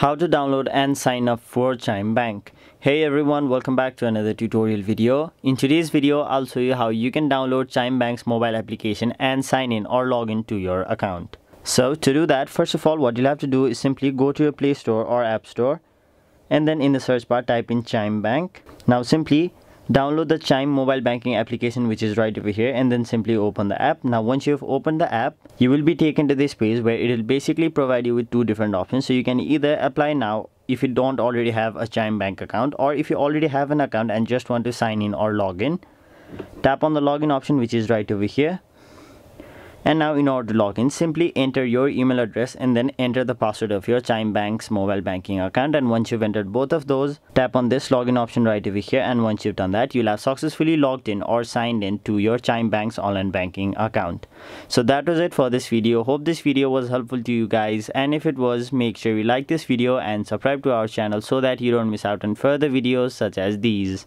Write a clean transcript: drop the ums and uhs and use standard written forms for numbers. How to download and sign up for Chime Bank. Hey everyone, welcome back to another tutorial video. In today's video, I'll show you how you can download Chime Bank's mobile application and sign in or log in to your account. So to do that, first of all, what you'll have to do is simply go to your Play Store or App Store, and then in the search bar type in Chime Bank. Now simply download the Chime mobile banking application, which is right over here, and then simply open the app. Now once you have opened the app, you will be taken to this page where it will basically provide you with two different options. So you can either apply now if you don't already have a Chime Bank account, or if you already have an account and just want to sign in or log in, tap on the login option, which is right over here. And now in order to log in, simply enter your email address and then enter the password of your Chime Bank's mobile banking account. And once you've entered both of those, tap on this login option right over here. And once you've done that, you'll have successfully logged in or signed in to your Chime Bank's online banking account. So that was it for this video. Hope this video was helpful to you guys. And if it was, make sure you like this video and subscribe to our channel so that you don't miss out on further videos such as these.